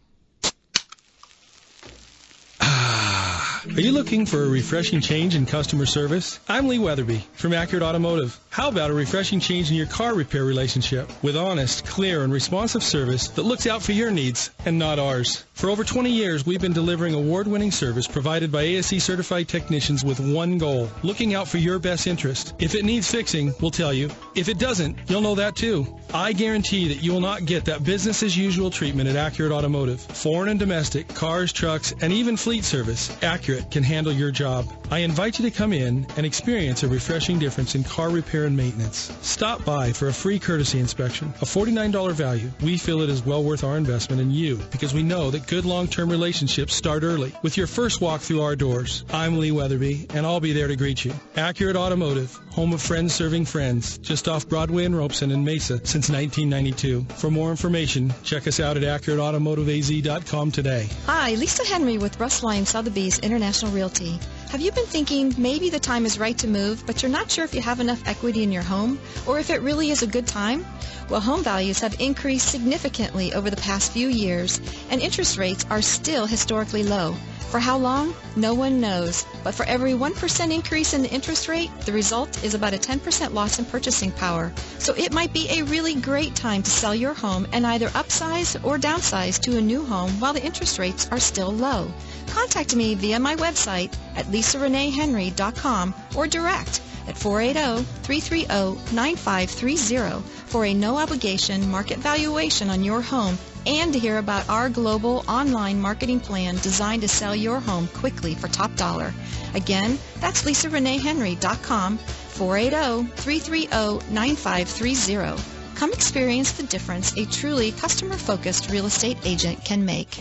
Are you looking for a refreshing change in customer service? I'm Lee Weatherby from Accurate Automotive. How about a refreshing change in your car repair relationship with honest, clear, and responsive service that looks out for your needs and not ours? For over 20 years, we've been delivering award-winning service provided by ASE-certified technicians with one goal, looking out for your best interest. If it needs fixing, we'll tell you. If it doesn't, you'll know that too. I guarantee that you will not get that business-as-usual treatment at Accurate Automotive. Foreign and domestic, cars, trucks, and even fleet service, Accurate can handle your job. I invite you to come in and experience a refreshing difference in car repair and maintenance. Stop by for a free courtesy inspection, a $49 value. We feel it is well worth our investment in you because we know that good long-term relationships start early with your first walk through our doors. I'm Lee Weatherby, and I'll be there to greet you. Accurate Automotive, home of friends serving friends, just off Broadway and Robeson in Mesa since 1992. For more information, check us out at AccurateAutomotiveAZ.com today. Hi, Lisa Henry with Russ Lyons, Sotheby's International Realty. Have you been thinking maybe the time is right to move, but you're not sure if you have enough equity in your home or if it really is a good time? Well, home values have increased significantly over the past few years, and interest rates are still historically low. For how long? No one knows. But for every 1% increase in the interest rate, the result is about a 10% loss in purchasing power. So it might be a really great time to sell your home and either upsize or downsize to a new home while the interest rates are still low. Contact me via my website at LisaReneeHenry.com or direct at 480-330-9530 for a no-obligation market valuation on your home and to hear about our global online marketing plan designed to sell your home quickly for top dollar. Again, that's LisaReneeHenry.com, 480-330-9530. Come experience the difference a truly customer-focused real estate agent can make.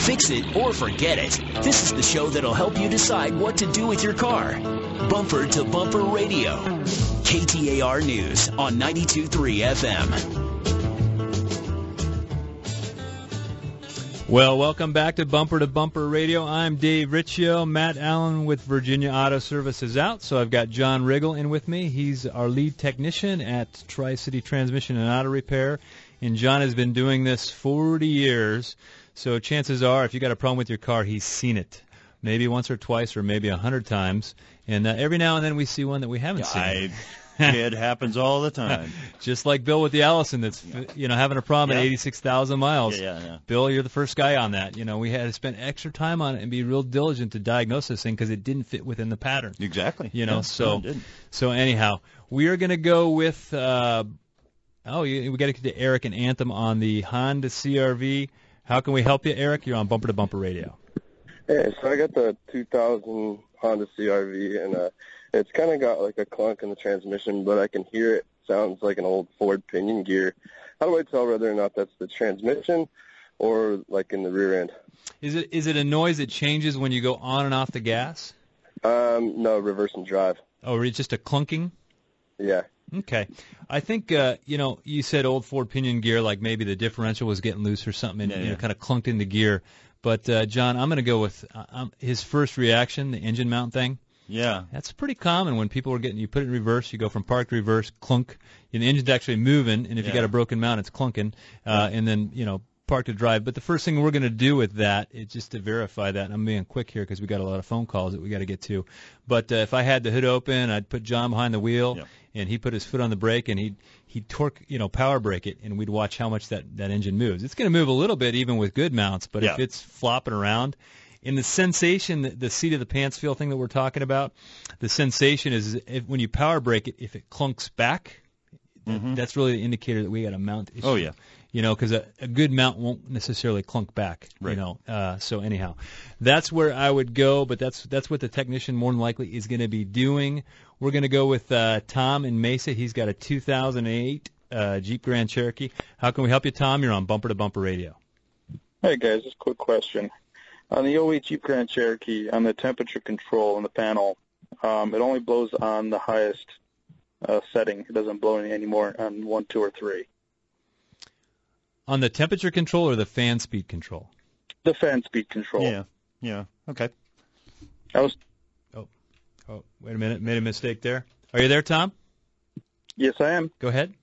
Fix it or forget it. This is the show that'll help you decide what to do with your car. Bumper to Bumper Radio. KTAR News on 92.3 FM. Well, welcome back to Bumper Radio. I'm Dave Riccio. Matt Allen with Virginia Auto Service is out, so I've got John Riggle in with me. He's our lead technician at Tri-City Transmission and Auto Repair, and John has been doing this 40 years. So chances are, if you got a problem with your car, he's seen it, maybe once or twice, or maybe 100 times. And every now and then we see one that we haven't seen. It happens all the time. Just like Bill with the Allison, that's you know, having a problem at 86,000 miles. Yeah. Bill, you're the first guy on that. You know, we had to spend extra time on it and be real diligent to diagnose this thing because it didn't fit within the pattern. Exactly. You know, so anyhow, we are going to go with we got to get to Eric and Anthem on the Honda CRV. How can we help you, Eric? You're on Bumper to Bumper Radio. Hey, so I got the 2000 Honda CRV, and it's kind of got like a clunk in the transmission, but I can hear it sounds like an old Ford pinion gear. How do I tell whether or not that's the transmission or like in the rear end? Is it a noise that changes when you go on and off the gas? No, reverse and drive. Oh, it's just a clunking? Yeah. Okay. I think, you said old Ford pinion gear, like maybe the differential was getting loose or something and kind of clunked in the gear. But, John, I'm going to go with his first reaction, the engine mount thing. Yeah. That's pretty common when people are you put it in reverse, you go from park to reverse, clunk, and the engine's actually moving, and if you got a broken mount, it's clunking, and then, park to drive. But the first thing we're going to do with that is just to verify that. And I'm being quick here because we got a lot of phone calls that we got to get to. But if I had the hood open, I'd put John behind the wheel, and he put his foot on the brake, and he'd torque, power brake it, and we'd watch how much that engine moves. It's going to move a little bit even with good mounts, but if it's flopping around, in the sensation, the seat of the pants feel thing that we're talking about, the sensation is if, when you power brake it, if it clunks back, that's really the indicator that we got a mount issue. Oh, yeah. You know, because a good mount won't necessarily clunk back, right. You know. So anyhow, that's where I would go, but that's what the technician more than likely is going to be doing. We're going to go with Tom in Mesa. He's got a 2008 Jeep Grand Cherokee. How can we help you, Tom? You're on Bumper to Bumper Radio. Hey, guys, just a quick question. On the 08 Jeep Grand Cherokee, on the temperature control on the panel, it only blows on the highest setting. It doesn't blow anymore on 1, 2, or 3. On the temperature control or the fan speed control? The fan speed control. Yeah, okay. Oh, wait a minute, made a mistake there. Are you there, Tom? Yes, I am. Go ahead.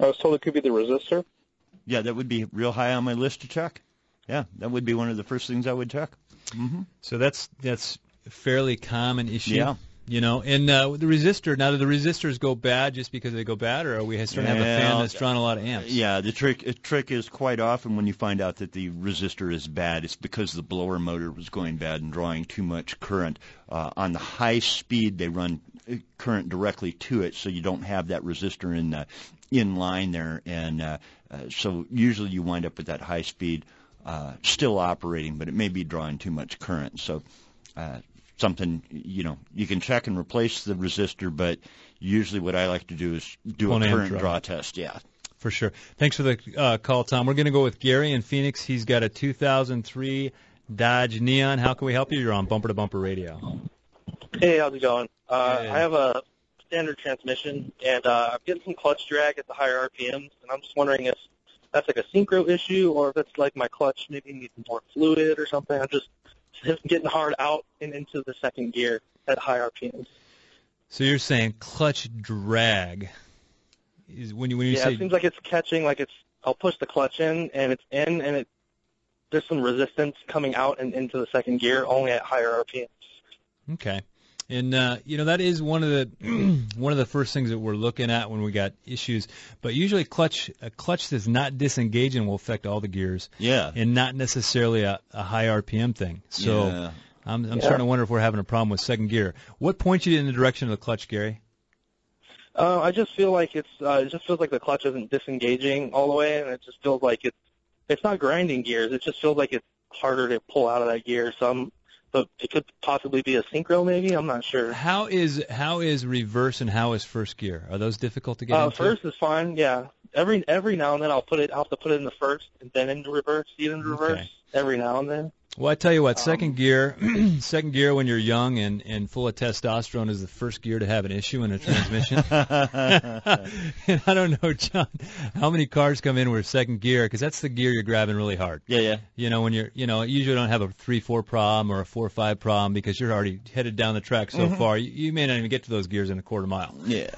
I was told it could be the resistor. Yeah, that would be real high on my list to check. Yeah, that would be one of the first things I would check. Mm-hmm. So that's a fairly common issue. Yeah. You know, and the resistor, now do the resistors go bad just because they go bad, or are we starting to have a fan that's drawn a lot of amps? Yeah, the trick is quite often when you find out that the resistor is bad, it's because the blower motor was going bad and drawing too much current. On the high speed, they run current directly to it, so you don't have that resistor in line there. And so usually you wind up with that high speed still operating, but it may be drawing too much current. So something, you know, you can check and replace the resistor, but usually what I like to do is do a current draw test. Yeah, for sure. Thanks for the call, Tom. We're going to go with Gary in Phoenix. He's got a 2003 Dodge Neon. How can we help you? You're on Bumper to Bumper Radio. Hey, how's it going? I have a standard transmission, and I'm getting some clutch drag at the higher RPMs, and I'm just wondering if that's like a synchro issue or if it's like my clutch maybe needs more fluid or something. I'm just getting hard out and into the second gear at high RPMs. So you're saying clutch drag is when you say it seems like it's catching, like it's I'll push the clutch in and there's some resistance coming out and into the second gear only at higher RPMs. Okay. And you know, that is one of the first things that we're looking at when we got issues. But usually, a clutch that's not disengaging will affect all the gears. Yeah. And not necessarily a high RPM thing. So yeah. I'm starting to wonder if we're having a problem with second gear. What points you in the direction of the clutch, Gary? I just feel like it just feels like the clutch isn't disengaging all the way, and it just feels like it's not grinding gears. It just feels like it's harder to pull out of that gear. So but it could possibly be a synchro, maybe. I'm not sure. How is reverse and how is first gear? Are those difficult to get into? First is fine, yeah. Every now and then I'll have to put it in the first and then into reverse, every now and then. Well, I tell you what, second gear when you're young and full of testosterone is the first gear to have an issue in a transmission. And I don't know, John, how many cars come in with second gear, because that's the gear you're grabbing really hard. Yeah. You know, when you're, you know, you usually don't have a 3-4 problem or a 4-5 problem because you're already headed down the track so far. You may not even get to those gears in a quarter mile. Yeah.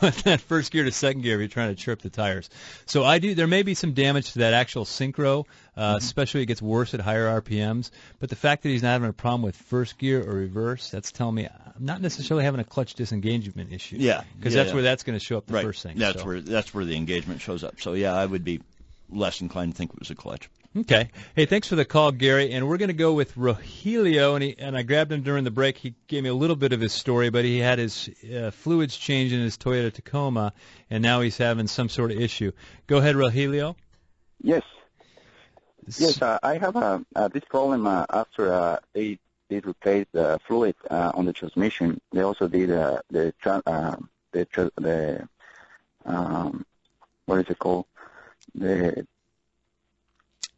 But that first gear to second gear, you're trying to chirp the tires. So there may be some damage to that actual synchro. Especially it gets worse at higher RPMs. But the fact that he's not having a problem with first gear or reverse, that's telling me I'm not necessarily having a clutch disengagement issue. Yeah. Because that's where that's going to show up first thing. That's where the engagement shows up. So, yeah, I would be less inclined to think it was a clutch. Okay. Hey, thanks for the call, Gary. And we're going to go with Rogelio. And I grabbed him during the break. He gave me a little bit of his story, but he had his fluids changed in his Toyota Tacoma, and now he's having some sort of issue. Go ahead, Rogelio. Yes, I have this problem after they replaced the fluid on the transmission. They also did the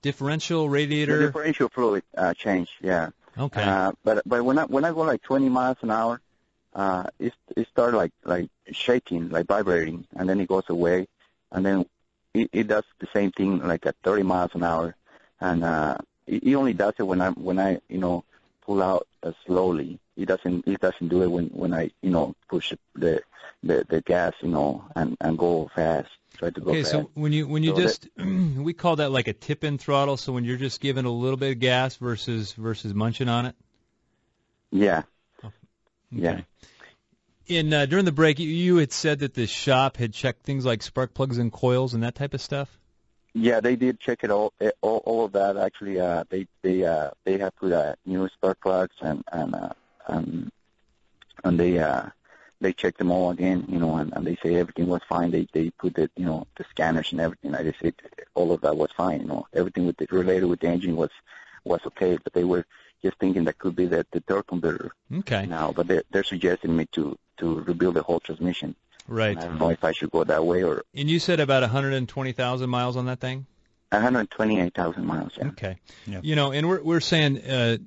differential radiator. The differential fluid change, yeah. Okay. But when I go like 20 miles an hour, it starts like shaking, like vibrating, and then it goes away, and then it does the same thing like at 30 miles an hour. And he only does it when I you know, pull out slowly. He doesn't do it when I, you know, push the gas, you know, and go fast. Try to go fast. Okay, so when you so just we call that like a tip in throttle. So when you're just giving a little bit of gas versus munching on it. Yeah. Oh, okay. Yeah. In during the break, you had said that the shop had checked things like spark plugs and coils and that type of stuff. Yeah, they did check it all of that. Actually, they have put new spark plugs and they checked them all again, you know, and they say everything was fine. They put the, you know, the scanners and everything. I just said all of that was fine, you know. Everything with related with the engine was okay, but they were just thinking that could be that the torque converter. Okay. Now, but they're suggesting me to rebuild the whole transmission. Right. I don't know if I should go that way or. And you said about 120,000 miles on that thing? 128,000 miles, yeah. Okay. Yeah. You know, and we're saying,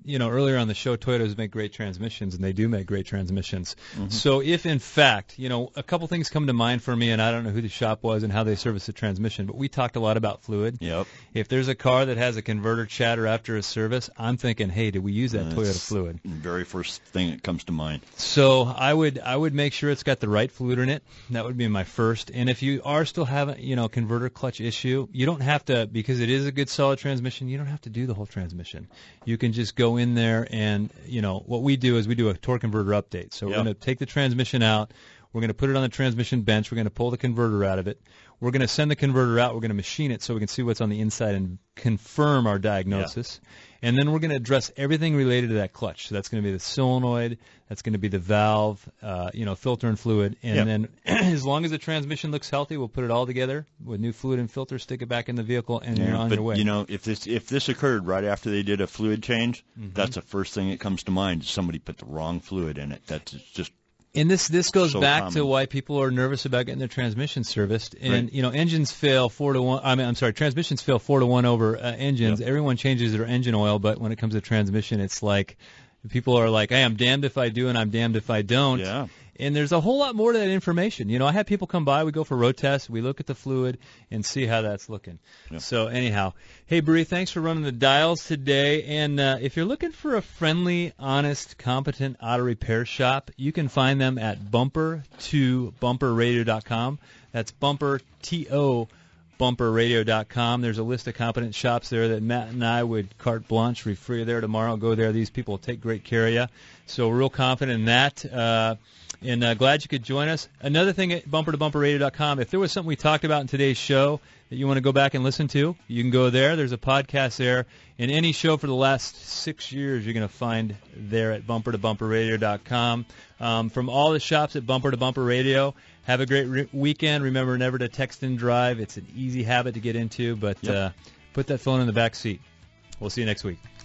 you know, earlier on the show, Toyotas make great transmissions, and they do make great transmissions. Mm-hmm. So if, in fact, you know, a couple things come to mind for me, and I don't know who the shop was and how they service the transmission, but we talked a lot about fluid. Yep. If there's a car that has a converter chatter after a service, I'm thinking, hey, did we use that Toyota fluid? The very first thing that comes to mind. So I would make sure it's got the right fluid in it. That would be my first. And if you are still having, you know, converter clutch issue, you don't have to. Because it is a good solid transmission, you don't have to do the whole transmission. You can just go in there and, you know, what we do is we do a torque converter update. So we're going to take the transmission out. We're going to put it on the transmission bench. We're going to pull the converter out of it. We're going to send the converter out. We're going to machine it so we can see what's on the inside and confirm our diagnosis. Yeah. And then we're going to address everything related to that clutch. So that's going to be the solenoid. That's going to be the valve, you know, filter and fluid. And then as long as the transmission looks healthy, we'll put it all together with new fluid and filter, stick it back in the vehicle, and you're on your way. You know, if this occurred right after they did a fluid change, that's the first thing that comes to mind. Somebody put the wrong fluid in it. That's just. And this goes so back common. To why people are nervous about getting their transmission serviced. And, you know, engines fail 4-to-1. I mean, I'm sorry, transmissions fail 4-to-1 over engines. Yep. Everyone changes their engine oil, but when it comes to transmission, it's like people are like, hey, I'm damned if I do and I'm damned if I don't. Yeah. And there's a whole lot more to that information. You know, I had people come by. We go for road tests. We look at the fluid and see how that's looking. Yeah. So anyhow, hey, Bree, thanks for running the dials today. And if you're looking for a friendly, honest, competent auto repair shop, you can find them at bumper2bumperradio.com. That's bumperradio.com. There's a list of competent shops there that Matt and I would carte blanche. We're free there tomorrow. Go there. These people will take great care of you. So we're real confident in that. And glad you could join us. Another thing at bumpertobumperadio.com, if there was something we talked about in today's show that you want to go back and listen to, you can go there. There's a podcast there. And any show for the last 6 years you're going to find there at bumpertobumperadio.com. From all the shops at Bumper to Bumper Radio, have a great weekend. Remember never to text and drive. It's an easy habit to get into, but put that phone in the back seat. We'll see you next week.